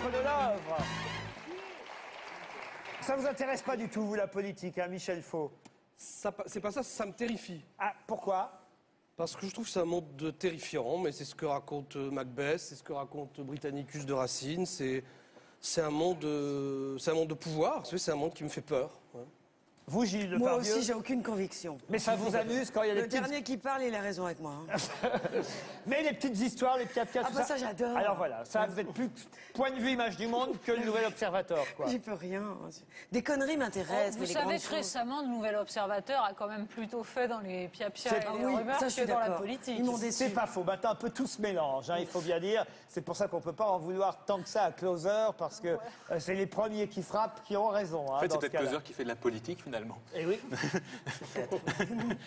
Théâtre de l'Œuvre. Ça vous intéresse pas du tout, vous, la politique, hein, Michel Fau? C'est pas ça, ça me terrifie. Ah, pourquoi? Parce que je trouve que c'est un monde de terrifiant, mais c'est ce que raconte Macbeth, c'est ce que raconte Britannicus de Racine, c'est un monde de pouvoir, c'est un monde qui me fait peur. Ouais. Vous, Julie Depardieu? Moi aussi, j'ai aucune conviction. Mais ça vous amuse quand il y a des petites... Le dernier qui parle, il a raison avec moi. Hein. Mais les petites histoires, les piafs, tout ça... Ah, ça, j'adore. Alors voilà, ça, vous êtes plus point de vue image du monde que le Nouvel Observateur, quoi. J'y peux rien. Des conneries m'intéressent, mais les grandes choses... Vous savez que récemment, le Nouvel Observateur a quand même plutôt fait dans les piafs et les rumeurs que dans la politique. C'est pas faux. Maintenant, un peu tout se mélange, hein, il faut bien dire. C'est pour ça qu'on peut pas en vouloir tant que ça à Closer, parce que c'est les premiers qui frappent qui ont raison. En fait, c'est peut-être Closer qui fait de la politique, finalement. Eh oui.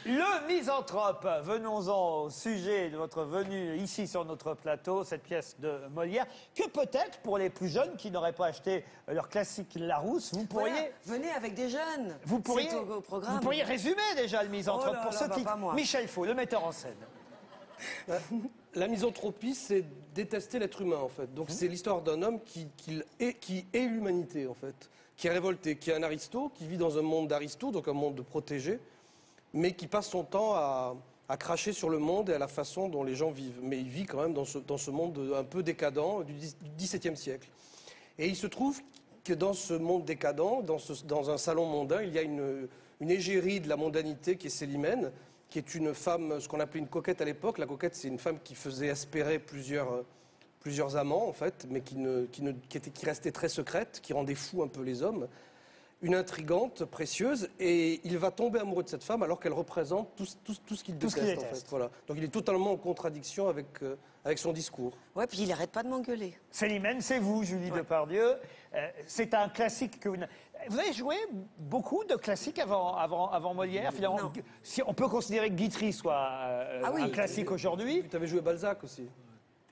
Le Misanthrope. Venons-en au sujet de votre venue ici sur notre plateau, cette pièce de Molière, que peut-être pour les plus jeunes qui n'auraient pas acheté leur classique Larousse, vous pourriez... Voilà, venez avec des jeunes. Vous pourriez, vous pourriez résumer déjà le Misanthrope pour ceux qui... Michel Fau, le metteur en scène. La misanthropie, c'est détester l'être humain, en fait. Donc c'est l'histoire d'un homme qui est l'humanité, en fait. Qui est révolté, qui est un aristo, qui vit dans un monde d'aristo, donc un monde de protégés, mais qui passe son temps à cracher sur le monde et à la façon dont les gens vivent. Mais il vit quand même dans ce monde un peu décadent du XVIIe siècle. Et il se trouve que dans ce monde décadent, dans un salon mondain, il y a une égérie de la mondanité qui est Célimène, qui est une femme, ce qu'on appelait une coquette à l'époque. La coquette, c'est une femme qui faisait espérer plusieurs amants, en fait, mais qui restait très secrète, qui rendait fou un peu les hommes, une intrigante, précieuse, et il va tomber amoureux de cette femme alors qu'elle représente tout ce qu'il déteste, en fait. Voilà. Donc il est totalement en contradiction avec son discours. Ouais, puis il n'arrête pas de m'engueuler. Célimène, c'est vous, Julie Depardieu. C'est un classique que vous... Vous avez joué beaucoup de classiques avant Molière, finalement. Non. Si on peut considérer que Guitry soit un classique aujourd'hui. Tu avais joué Balzac aussi.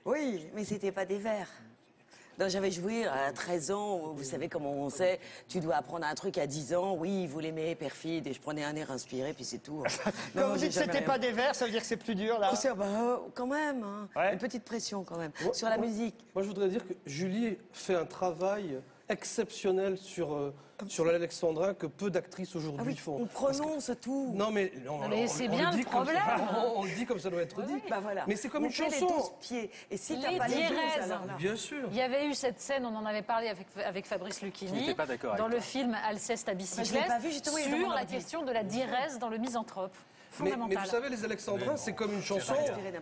Oui, mais c'était pas des vers. J'avais joué à 13 ans, vous savez comment on sait, tu dois apprendre un truc à 10 ans, oui, vous l'aimez, perfide, et je prenais un air inspiré, puis c'est tout. Quand vous dites que c'était pas des vers, ça veut dire que c'est plus dur, là? Quand même, hein. Une petite pression, quand même, sur la musique. Moi, je voudrais dire que Julie fait un travail exceptionnel sur l'alexandrin que peu d'actrices aujourd'hui font. On prononce tout. Non, mais c'est bien le problème. On le dit comme ça doit être dit. Bah voilà. Mais c'est comme une chanson. Les 12 pieds. Et si t'as pas les 12, alors là. Bien sûr. Il y avait eu cette scène, on en avait parlé avec Fabrice Luchini. J'étais pas d'accord avec toi. Dans le film Alceste à bicyclette, sur la question de la diérèse dans le Misanthrope. Mais vous savez, les alexandrins, c'est comme une chanson,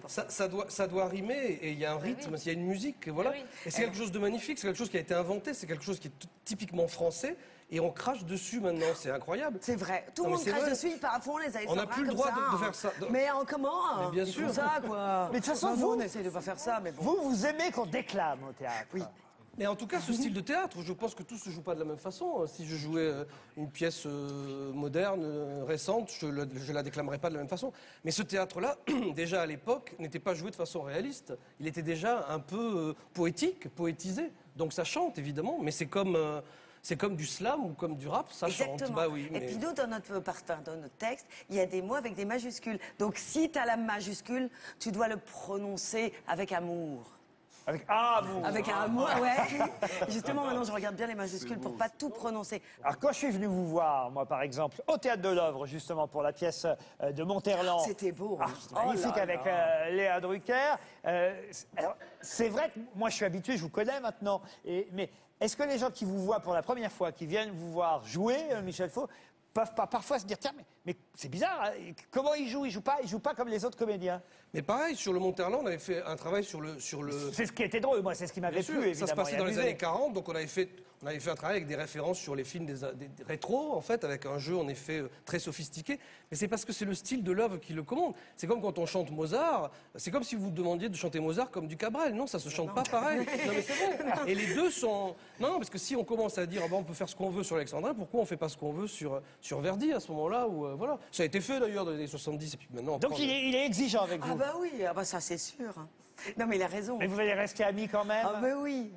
ça doit rimer, et il y a un rythme, il y a une musique, voilà. Et c'est quelque chose de magnifique, c'est quelque chose qui a été inventé, c'est quelque chose qui est typiquement français, et on crache dessus maintenant, c'est incroyable. C'est vrai, tout le monde crache dessus, par à fond, les alexandrins. On n'a plus le droit de faire ça. Mais comment? Mais bien sûr. Ça, quoi. Mais de toute façon, vous, on essaie de pas faire ça, mais bon. Vous aimez qu'on déclame au théâtre. Oui. Mais en tout cas, ce style de théâtre, je pense que tout se joue pas de la même façon. Si je jouais une pièce moderne, récente, je la déclamerais pas de la même façon. Mais ce théâtre-là, déjà à l'époque, n'était pas joué de façon réaliste. Il était déjà un peu poétique, poétisé. Donc ça chante, évidemment, mais c'est comme... C'est comme du slam ou comme du rap, ça chante. Bah oui, mais... Et puis nous, dans notre texte, il y a des mots avec des majuscules. Donc si tu as la majuscule, tu dois le prononcer avec amour. Avec un amour, ouais. Justement, maintenant, je regarde bien les majuscules pour pas tout prononcer. Alors, quand je suis venu vous voir, moi, par exemple, au Théâtre de l'Œuvre, justement, pour la pièce de Montherland... C'était beau. Magnifique, avec Léa Drucker. Alors, c'est vrai que moi, je suis habitué, je vous connais maintenant. Mais est-ce que les gens qui vous voient pour la première fois, qui viennent vous voir jouer, Michel Fau, peuvent pas parfois se dire, tiens, mais c'est bizarre, hein, comment il joue pas comme les autres comédiens. Mais pareil, sur le Montherland, on avait fait un travail sur le... C'est ce qui était drôle, moi, c'est ce qui m'avait plu, évidemment. Ça se passait dans les années 40, donc on avait fait un travail avec des références sur les films des rétros, en fait, avec un jeu, en effet, très sophistiqué. Mais c'est parce que c'est le style de l'œuvre qui le commande. C'est comme quand on chante Mozart, c'est comme si vous demandiez de chanter Mozart comme du Cabrel. Non, ça se chante pas pareil. Non, mais c'est bon. Et les deux sont... Non, parce que si on commence à dire, ah ben, on peut faire ce qu'on veut sur Alexandrin, pourquoi on fait pas ce qu'on veut sur Verdi, à ce moment-là, où, voilà. Ça a été fait, d'ailleurs, dans les années 70, et puis maintenant... Donc il est exigeant avec vous. Ah bah oui, ah bah ça, c'est sûr. Non, mais il a raison. Mais vous allez rester amis quand même. Ah bah oui.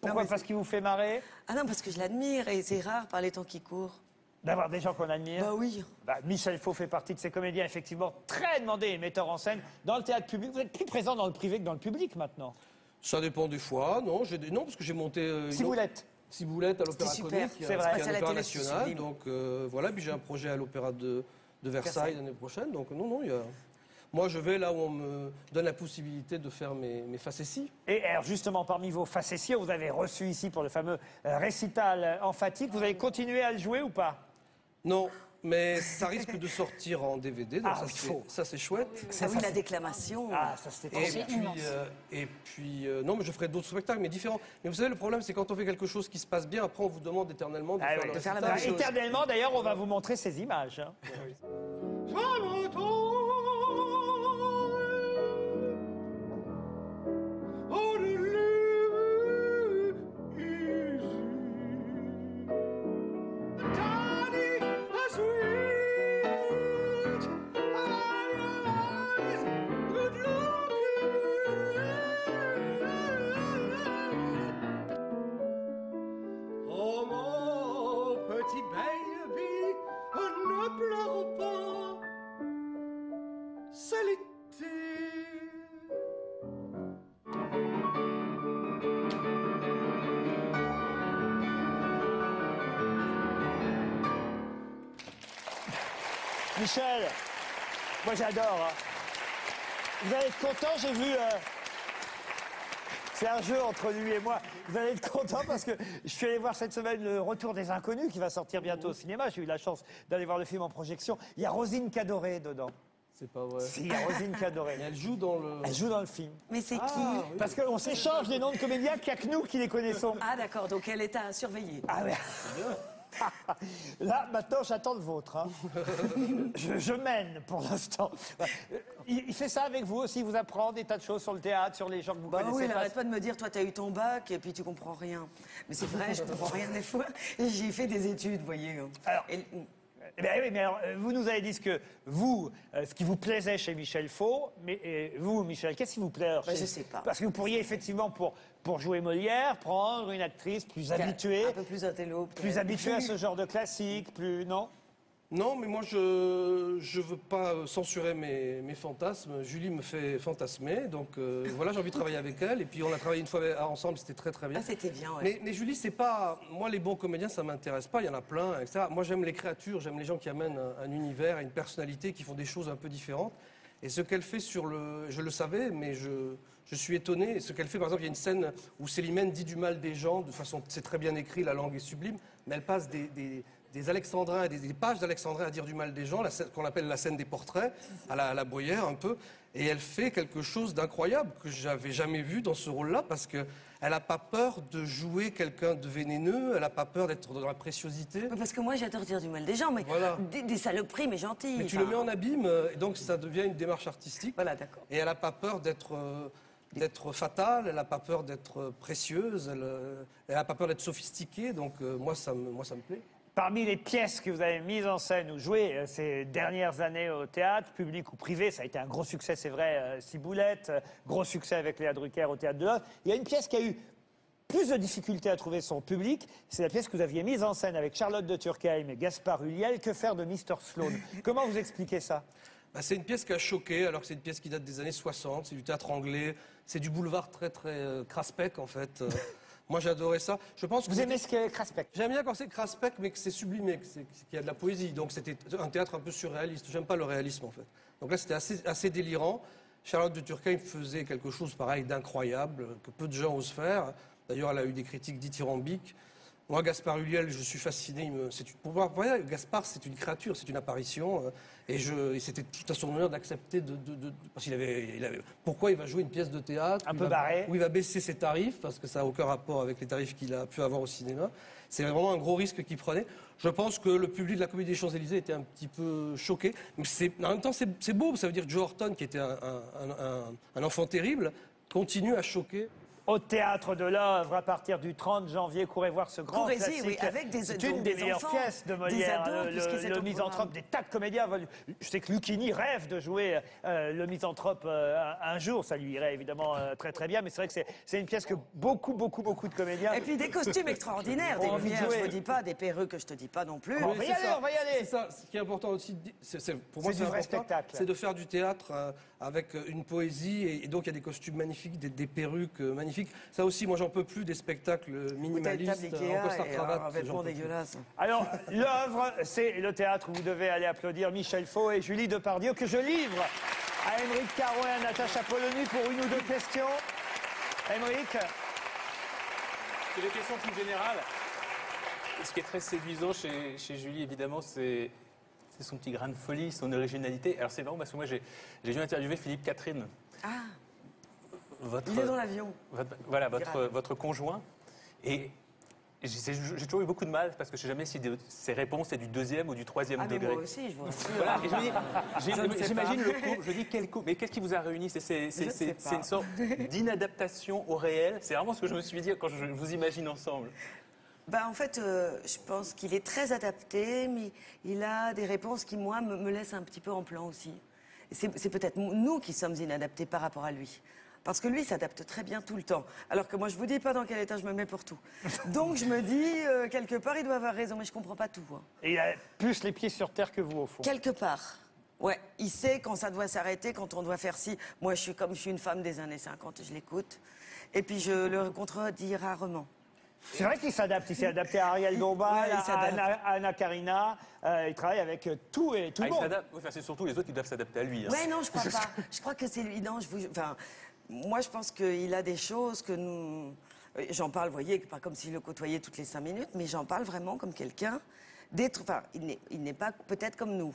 Pourquoi? Parce qu'il vous fait marrer? Ah non, parce que je l'admire, et c'est rare par les temps qui courent. D'avoir des gens qu'on admire? Bah oui. Bah, Michel Fau fait partie de ces comédiens, effectivement, très demandés et metteurs en scène dans le théâtre public. Vous êtes plus présent dans le privé que dans le public, maintenant. Ça dépend des fois. Non, non parce que j'ai monté... Ciboulette. Ciboulette à l'Opéra Comique, c'est un opéra national. Donc voilà, puis j'ai un projet à l'Opéra de Versailles l'année prochaine. Donc non, il y a... Moi, je vais là où on me donne la possibilité de faire mes facéties. Et alors, justement, parmi vos facéties, vous avez reçu ici pour le fameux récital emphatique. Vous avez continué à le jouer ou pas? Non, mais ça risque de sortir en DVD. Donc ça, c'est chouette. Ah oui, la déclamation. Ah, ça, c'était immense. Et puis, non, mais je ferai d'autres spectacles, mais différents. Mais vous savez, le problème, c'est quand on fait quelque chose qui se passe bien, après, on vous demande éternellement de faire le récital. Éternellement, d'ailleurs, on va vous montrer ces images. Hein. Michel, moi j'adore. Hein. Vous allez être content, j'ai vu... C'est un jeu entre lui et moi. Vous allez être content parce que je suis allé voir cette semaine le Retour des Inconnus qui va sortir bientôt au cinéma. J'ai eu la chance d'aller voir le film en projection. Il y a Rosine Cadoret dedans. C'est pas vrai. Si, il y a Rosine Cadoret. Elle joue dans le... Elle joue dans le film. Mais c'est qui? Parce qu'on s'échange des noms de comédiens, qu'il n'y a que nous qui les connaissons. Ah d'accord, donc elle est à surveiller. Ah ouais. Là, maintenant, j'attends le vôtre. Hein. Je mène pour l'instant. Il fait ça avec vous aussi, vous apprend des tas de choses sur le théâtre, sur les gens que vous connaissez. Oui, il n'arrête pas de me dire, toi, t'as eu ton bac et puis tu comprends rien. Mais c'est vrai, je comprends rien des fois. J'ai fait des études, vous voyez. Alors, alors, vous nous avez dit ce que vous, ce qui vous plaisait chez Michel Fau, mais vous, Michel, qu'est-ce qui vous plaît chez... Je sais pas. Parce que vous pourriez effectivement, pour jouer Molière, prendre une actrice plus habituée, un peu plus intello, plus habituée à ce genre de classique, plus non, mais moi je veux pas censurer mes fantasmes. Julie me fait fantasmer, donc voilà, j'ai envie de travailler avec elle. Et puis on a travaillé une fois ensemble, c'était très très bien. Ah, c'était bien, ouais. Mais Julie, c'est pas... Moi, les bons comédiens, ça m'intéresse pas, il y en a plein, etc. Moi, j'aime les créatures, j'aime les gens qui amènent un univers, une personnalité, qui font des choses un peu différentes. Et ce qu'elle fait sur le... Je le savais, mais je suis étonné. Et ce qu'elle fait, par exemple, il y a une scène où Célimène dit du mal des gens, de façon... C'est très bien écrit, la langue est sublime, mais elle passe des alexandrins, des pages d'alexandrins à dire du mal des gens, qu'on appelle la scène des portraits, à la Boyer un peu, et elle fait quelque chose d'incroyable que j'avais jamais vu dans ce rôle-là, parce qu'elle n'a pas peur de jouer quelqu'un de vénéneux, elle n'a pas peur d'être dans la préciosité. Parce que moi j'adore dire du mal des gens, mais voilà. Des saloperies, mais gentilles. Mais tu le mets en abîme, et donc ça devient une démarche artistique. Voilà, d'accord. Et elle n'a pas peur d'être fatale, elle n'a pas peur d'être précieuse, elle n'a pas peur d'être sophistiquée, donc moi, ça me plaît. Parmi les pièces que vous avez mises en scène ou jouées ces dernières années au théâtre, public ou privé, ça a été un gros succès, c'est vrai, Ciboulette, gros succès avec Léa Drucker au Théâtre de l'Œuvre. Il y a une pièce qui a eu plus de difficultés à trouver son public, c'est la pièce que vous aviez mise en scène avec Charlotte de Turckheim et Gaspard Huliel, Que faire de Mister Sloan? Comment vous expliquez ça? C'est une pièce qui a choqué, alors que c'est une pièce qui date des années 60, c'est du théâtre anglais, c'est du boulevard très très craspec en fait. Moi, j'adorais ça. Je pense que... Vous aimez ce qu'est craspec? J'aime bien quand c'est craspec, mais que c'est sublimé, qu'il y a de la poésie. Donc, c'était un théâtre un peu surréaliste. J'aime pas le réalisme, en fait. Donc là, c'était assez délirant. Charlotte de Turckheim faisait quelque chose, pareil, d'incroyable, que peu de gens osent faire. D'ailleurs, elle a eu des critiques dithyrambiques. Moi, Gaspard Huliel, je suis fasciné. Pour moi, Gaspard, c'est une créature, c'est une apparition. Et c'était tout à son honneur d'accepter parce qu'il avait... Pourquoi il va jouer une pièce de théâtre un peu barrée, où il va baisser ses tarifs, parce que ça n'a aucun rapport avec les tarifs qu'il a pu avoir au cinéma. C'est vraiment un gros risque qu'il prenait. Je pense que le public de la Comédie des Champs-Elysées était un petit peu choqué. Mais en même temps, c'est beau. Ça veut dire que Joe Horton, qui était un enfant terrible, continue à choquer. au Théâtre de l'Œuvre à partir du 30 janvier. Courez voir ce grand classique. Oui, avec des ados, une des meilleures pièces de Molière, le Misanthrope. Des tas de comédiens veulent... Je sais que Luchini rêve de jouer le Misanthrope un jour. Ça lui irait évidemment très très bien, mais c'est vrai que c'est une pièce que beaucoup de comédiens... Et puis des costumes extraordinaires, des lumières, je ne te dis pas, des perruques, je ne te dis pas non plus. On va y aller, on va y aller. C'est ça, ce qui est important aussi, pour moi c'est important, spectacle. C'est de faire du théâtre avec une poésie, et donc il y a des costumes magnifiques, des perruques magnifiques. Ça aussi, moi j'en peux plus des spectacles minimalistes, en costard-cravate. Alors, l'œuvre, c'est le théâtre où vous devez aller applaudir Michel Fau et Julie Depardieu, que je livre à Aymeric Caron et à Natacha Polony pour une ou deux questions. Aymeric, c'est des questions plus générales. Ce qui est très séduisant chez Julie, évidemment, c'est son petit grain de folie, son originalité. Alors c'est marrant parce que moi j'ai dû interviewer Philippe Catherine. Ah, il est dans l'avion. Voilà, votre conjoint. Et j'ai toujours eu beaucoup de mal parce que je ne sais jamais si ses réponses c'est du deuxième ou du troisième degré. Moi aussi, je vois. Voilà, j'imagine le couple, je dis quel couple. Mais qu'est-ce qui vous a réuni? C'est une sorte d'inadaptation au réel. C'est vraiment ce que je me suis dit quand je vous imagine ensemble. Bah en fait, je pense qu'il est très adapté, mais il a des réponses qui, moi, me laissent un petit peu en plan aussi. C'est peut-être nous qui sommes inadaptés par rapport à lui. Parce que lui s'adapte très bien tout le temps. Alors que moi, je ne vous dis pas dans quel état je me mets pour tout. Donc je me dis, quelque part, il doit avoir raison, mais je ne comprends pas tout. Hein. Et il a plus les pieds sur terre que vous, au fond. Quelque part. Ouais, il sait quand ça doit s'arrêter, quand on doit faire ci. Moi, je suis une femme des années 50, je l'écoute. Et puis je le contredis rarement. C'est vrai qu'il s'adapte, il s'est adapté à Ariel Dombal, à Anna Karina, il travaille avec tout et tout le monde. Enfin, c'est surtout les autres qui doivent s'adapter à lui. Hein. Mais non, je crois pas. Je crois que c'est lui. Non, enfin, moi, je pense qu'il a des choses que nous... J'en parle, vous voyez, pas comme s'il le côtoyait toutes les 5 minutes, mais j'en parle vraiment comme quelqu'un d'être... Enfin, il n'est pas peut-être comme nous.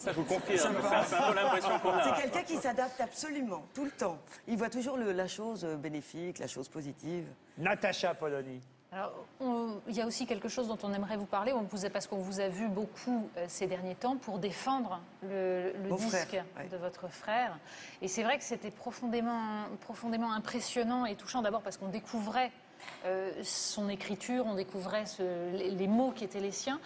Ça vous confirme. C'est quelqu'un qui s'adapte absolument, tout le temps. Il voit toujours la chose bénéfique, la chose positive. Natacha Polony. Alors, il y a aussi quelque chose dont on aimerait vous parler, parce qu'on vous a vu beaucoup ces derniers temps pour défendre le disque de votre frère. Et c'est vrai que c'était profondément impressionnant et touchant, d'abord parce qu'on découvrait son écriture, on découvrait les mots qui étaient les siens.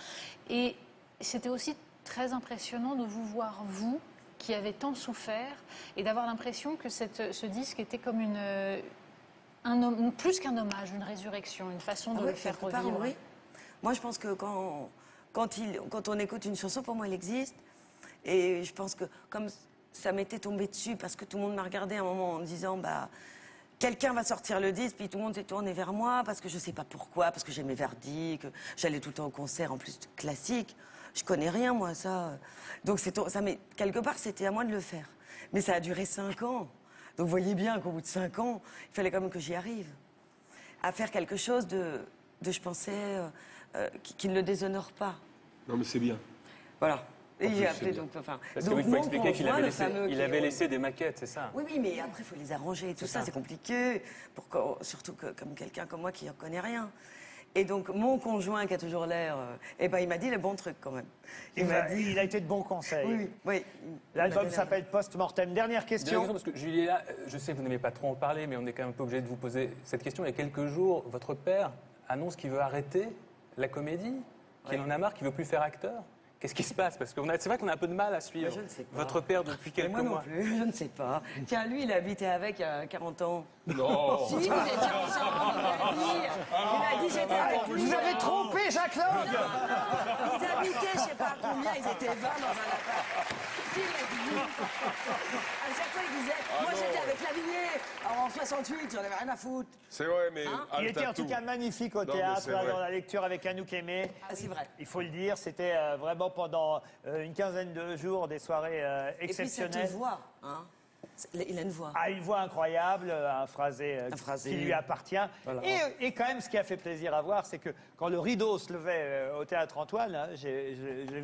Et c'était aussi... très impressionnant de vous voir, vous, qui avez tant souffert, et d'avoir l'impression que ce disque était comme plus qu'un hommage, une résurrection, une façon de le faire revivre. Oui. Moi, je pense que quand on écoute une chanson, pour moi, elle existe. Et je pense que comme ça m'était tombé dessus, parce que tout le monde m'a regardé à un moment en me disant... Quelqu'un va sortir le disque, puis tout le monde s'est tourné vers moi, parce que je ne sais pas pourquoi, parce que j'aimais Verdi, que j'allais tout le temps au concert, en plus classique. Je connais rien, moi, ça. Donc, mais quelque part, c'était à moi de le faire. Mais ça a duré 5 ans. Donc, vous voyez bien qu'au bout de 5 ans, il fallait quand même que j'y arrive. À faire quelque chose je pensais, qui ne le déshonore pas. Non, mais c'est bien. Voilà. Et j'ai appelé, donc, enfin... Parce que vous expliquer qu'il avait laissé des maquettes, c'est ça? Oui, mais après, il faut les arranger et tout ça, c'est compliqué. Surtout comme quelqu'un comme moi qui n'en connaît rien. Et donc, mon conjoint, qui a toujours l'air... il m'a dit les bons trucs, quand même. Il a été de bons conseils. Oui. L'album s'appelle Post-Mortem. Dernière question. Parce que, Julia, je sais que vous n'aimez pas trop en parler, mais on est quand même un peu obligé de vous poser cette question. Il y a quelques jours, votre père annonce qu'il veut arrêter la comédie, qu'il en a marre, qu'il ne veut plus faire acteur. Qu'est-ce qui se passe? Parce que c'est vrai qu'on a un peu de mal à suivre votre père depuis quelques mois. Moi non plus, je ne sais pas. Tiens, lui, il habitait avec il y a 40 ans. Non. Si, il a dit, j'étais avec lui. Vous avez trompé, Jacqueline. Ils habitaient, je ne sais pas combien, ils étaient 20 dans un appart. Si, il a dit. À chaque fois, il disait, moi j'étais avec Lavigné. Alors en 68, j'en avais rien à foutre. C'est vrai, mais... Il était en tout cas magnifique au théâtre, dans la lecture avec Anouk Aimé. Ah, c'est vrai. Il faut le dire, c'était vraiment... pendant une quinzaine de jours, des soirées exceptionnelles. Et puis cette voix, hein. Il a une voix. Ah, une voix incroyable, un phrasé qui lui appartient. Voilà. Et quand même, ce qui a fait plaisir à voir, c'est que quand le rideau se levait au Théâtre Antoine, hein, j'ai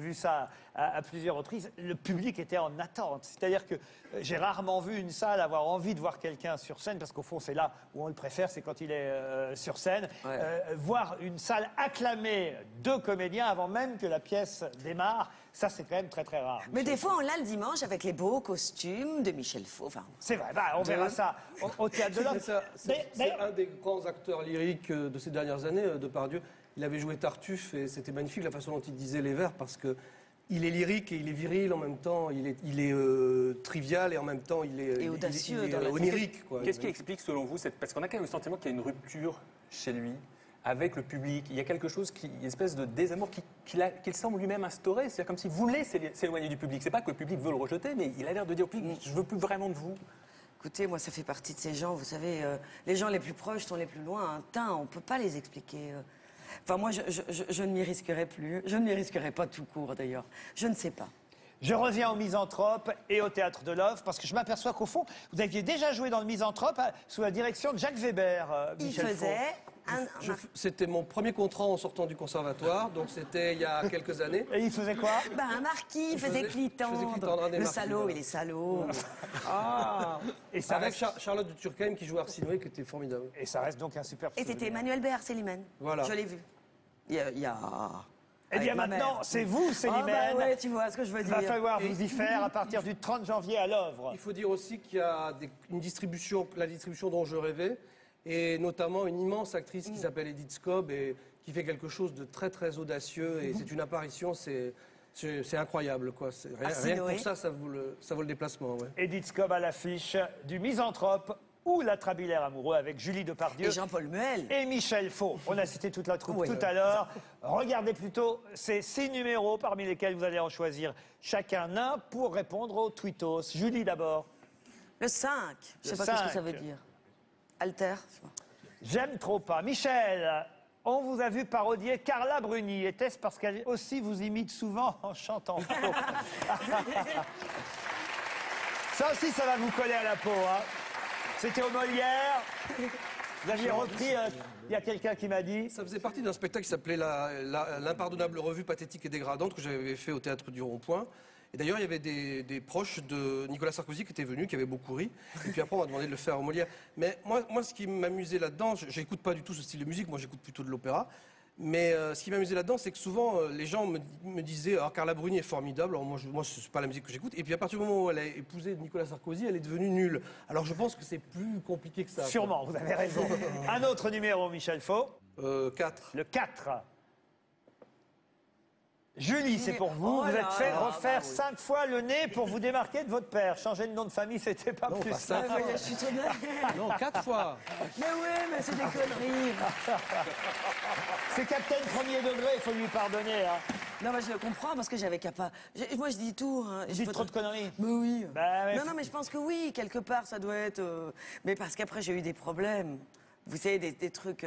vu ça à plusieurs reprises, le public était en attente. C'est-à-dire que j'ai rarement vu une salle avoir envie de voir quelqu'un sur scène, parce qu'au fond, c'est là où on le préfère, c'est quand il est sur scène. Ouais. Voir une salle acclamer 2 comédiens avant même que la pièce démarre, ça, c'est quand même très, très rare. Mais des fois, on l'a le dimanche avec les beaux costumes de Michel Fau. Enfin, c'est vrai, bah, on verra ça au Théâtre de l'Odéon. C'est un des grands acteurs lyriques de ces dernières années, Depardieu. Il avait joué Tartuffe et c'était magnifique la façon dont il disait les vers, parce que il est lyrique et il est viril en même temps, il est trivial et en même temps il est audacieux, il est onirique. Qu'est-ce qui explique selon vous, parce qu'on a quand même le sentiment qu'il y a une rupture chez lui avec le public, il y a quelque chose qui, une espèce de désamour qu'il semble lui-même instaurer, c'est-à-dire comme s'il voulait s'éloigner du public. C'est pas que le public veut le rejeter, mais il a l'air de dire au public, je veux plus vraiment de vous. Écoutez, moi ça fait partie de ces gens, vous savez, les gens les plus proches sont les plus loin, un teint, on peut pas les expliquer. Enfin, moi, je ne m'y risquerai plus. Je ne m'y risquerai pas tout court, d'ailleurs. Je ne sais pas. Je reviens au Misanthrope et au Théâtre de l'œuvre, parce que je m'aperçois qu'au fond, vous aviez déjà joué dans le Misanthrope sous la direction de Jacques Weber, Michel Fau. Il faisait... C'était mon premier contrat en sortant du conservatoire, donc c'était il y a quelques années. Et il faisait quoi? Un marquis, il faisait Clitandre. Le salaud, il est salaud. Ah. Et ça avec Charlotte de Turckheim qui jouait Arsinoé, qui était formidable. Et ça reste donc un super... Et c'était Emmanuel Baer, Célimène. Voilà. Je l'ai vu. Il y a... Eh bien maintenant, c'est vous, Célimène. Oh bah ouais, tu vois ce que je veux dire. Il va falloir vous y faire à partir du 30 janvier à l'œuvre. Il faut dire aussi qu'il y a la distribution dont je rêvais, et notamment une immense actrice qui s'appelle Edith Scob et qui fait quelque chose de très très audacieux, et c'est une apparition, c'est incroyable, quoi. Rien que pour ça, ça vaut le déplacement. Ouais. Edith Scob à l'affiche du Misanthrope ou l'atrabilaire amoureux avec Julie Depardieu et Jean-Paul Muel et Michel Fau. On a cité toute la troupe tout à l'heure. Regardez plutôt ces 6 numéros parmi lesquels vous allez en choisir chacun un pour répondre aux tweetos. Julie d'abord. Le 5. Je ne sais pas ce que ça veut dire. Alter. J'aime trop pas. Michel, on vous a vu parodier Carla Bruni. Était-ce parce qu'elle aussi vous imite souvent en chantant faux? Ça aussi, ça va vous coller à la peau, hein. C'était au Molière. Vous aviez repris, il y a quelqu'un qui m'a dit... Ça faisait partie d'un spectacle qui s'appelait l'Impardonnable Revue Pathétique et Dégradante que j'avais fait au Théâtre du Rond-Point. Et d'ailleurs, il y avait des proches de Nicolas Sarkozy qui étaient venus, qui avaient beaucoup ri. Et puis après, on m'a demandé de le faire au Molière. Mais moi ce qui m'amusait là-dedans, j'écoute pas du tout ce style de musique, moi j'écoute plutôt de l'opéra. Mais ce qui m'amusait là-dedans, c'est que souvent, les gens me disaient « Ah, Carla Bruni est formidable, alors moi c'est pas la musique que j'écoute ». Et puis à partir du moment où elle a épousé Nicolas Sarkozy, elle est devenue nulle. Alors je pense que c'est plus compliqué que ça. Sûrement, quoi. Vous avez raison. Un autre numéro, Michel Fau. 4. Le 4. Julie, c'est pour vous. Vous êtes fait refaire 5 fois le nez pour vous démarquer de votre père. Changer de nom de famille, c'était pas plus simple. Non, je suis étonnée. Non, 4 fois. Mais oui, mais c'est des conneries. C'est Capitaine Premier Degré, il faut lui pardonner. Hein. Non, mais je le comprends parce que j'avais qu'à pas. Moi, je dis tout. Hein. Je dis trop de conneries. Mais oui. Bah, mais... Non, mais je pense que oui, quelque part, ça doit être. Mais parce qu'après, j'ai eu des problèmes. Vous savez, des trucs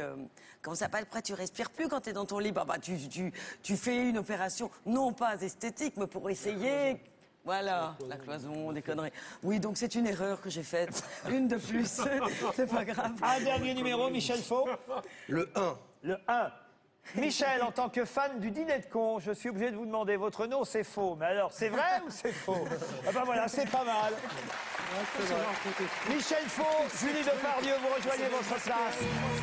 comme ça, après tu respires plus quand t'es dans ton lit. Bah, tu fais une opération, non pas esthétique, mais pour essayer... Voilà, la cloison, des conneries. Oui, donc c'est une erreur que j'ai faite. Une de plus, c'est pas grave. Un dernier numéro, Michel Fau. Le 1. Le 1. Michel, en tant que fan du dîner de cons, je suis obligé de vous demander votre nom, c'est faux. Mais alors, c'est vrai ou c'est faux? Ah ben voilà, c'est pas mal. Michel Fau, Julie Depardieu, vous rejoignez votre classe.